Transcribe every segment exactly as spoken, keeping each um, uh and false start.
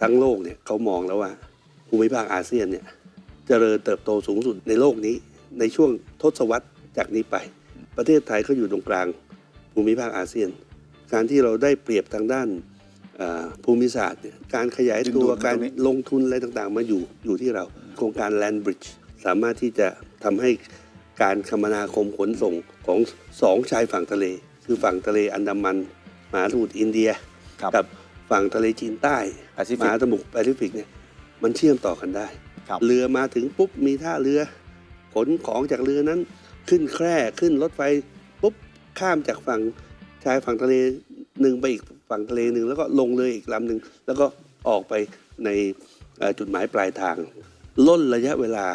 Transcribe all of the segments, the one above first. ทั้งโลกเนี่ยเขามองแล้วว่าภูมิภาคอาเซียนเนี่ยเจริญเติบโตสูงสุดในโลกนี้ในช่วงทศวรรษจากนี้ไปประเทศไทยก็อยู่ตรงกลางภูมิภาคอาเซียนการที่เราได้เปรียบทางด้านภูมิศาสตร์เนี่ยการขยายตัวการลงทุนอะไรต่างๆมาอยู่อยู่ที่เราโครงการ Land Bridge สามารถที่จะทำให้การคมนาคมขนส่งของสองชายฝั่งทะเลคือฝั่งทะเลอันดามันมหาสมุทรอินเดียกับฝั่งทะเลจีนใต้มหาสมุทรแปซิฟิกเนี่ยมันเชื่อมต่อกันได้เรือมาถึงปุ๊บมีท่าเรือขนของจากเรือนั้นขึ้นแคร่ขึ้นรถไฟปุ๊บข้ามจากฝั่งชายฝั่งทะเลหนึ่งไปอีกฝั่งทะเลหนึ่งแล้วก็ลงเรืออีกลำหนึ่งแล้วก็ออกไปในจุดหมายปลายทางล่นระยะเวลา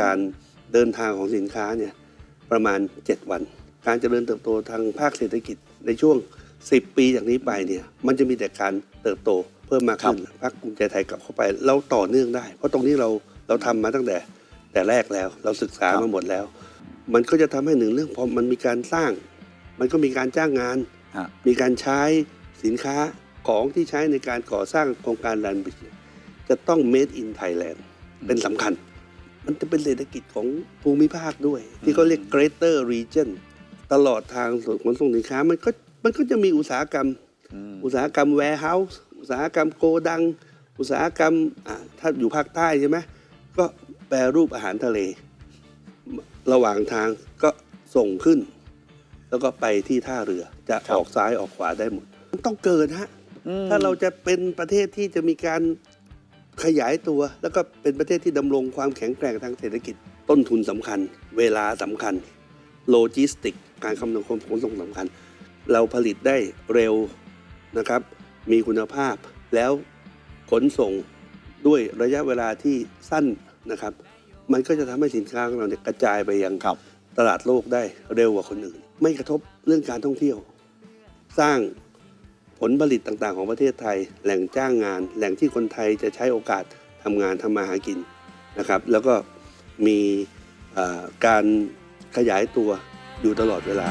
การเดินทางของสินค้าเนี่ยประมาณเจ็ดวันการเจริญเติบโตทางภาคเศรษฐกิจในช่วงสิบปีจากนี้ไปเนี่ยมันจะมีแต่การเติบโตเพิ่มมากขึ้นพรรคภูมิใจไทยกลับเข้าไปเราต่อเนื่องได้เพราะตรงนี้เราเราทำมาตั้งแต่แต่แรกแล้วเราศึกษามาหมดแล้วมันก็จะทำให้หนึ่งเรื่องพอมันมีการสร้างมันก็มีการจ้างงานมีการใช้สินค้าของที่ใช้ในการก่อสร้างโครงการแลนด์บริดจ์จะต้อง made in Thailand เป็นสำคัญมันจะเป็นเศรษฐกิจของภูมิภาคด้วยที่เขาเรียก Greater Region ตลอดทางขนส่งสินค้ามันก็มันก็จะมีอุตสาหกรรมอุตสาหกรรม warehouse อุตสาหกรรมโกดังอุตสาหกรรมถ้าอยู่ภาคใต้ใช่ไหมก็แปรรูปอาหารทะเลระหว่างทางก็ส่งขึ้นแล้วก็ไปที่ท่าเรือจะออกซ้ายออกขวาได้หมดต้องเกิดฮะถ้าเราจะเป็นประเทศที่จะมีการขยายตัวแล้วก็เป็นประเทศที่ดำรงความแข็งแกร่งทางเศรษฐกิจต้นทุนสำคัญเวลาสำคัญโลจิสติกการคมนาคมขนส่งสำคัญเราผลิตได้เร็วนะครับมีคุณภาพแล้วขนส่งด้วยระยะเวลาที่สั้นนะครับมันก็จะทำให้สินค้าของเราเนี่ยกระจายไปยังตลาดโลกได้เร็วกว่าคนอื่นไม่กระทบเรื่องการท่องเที่ยวสร้างผลผลิตต่างๆของประเทศไทยแหล่งจ้างงานแหล่งที่คนไทยจะใช้โอกาสทำงานทำมาหากินนะครับแล้วก็มีการขยายตัวอยู่ตลอดเวลา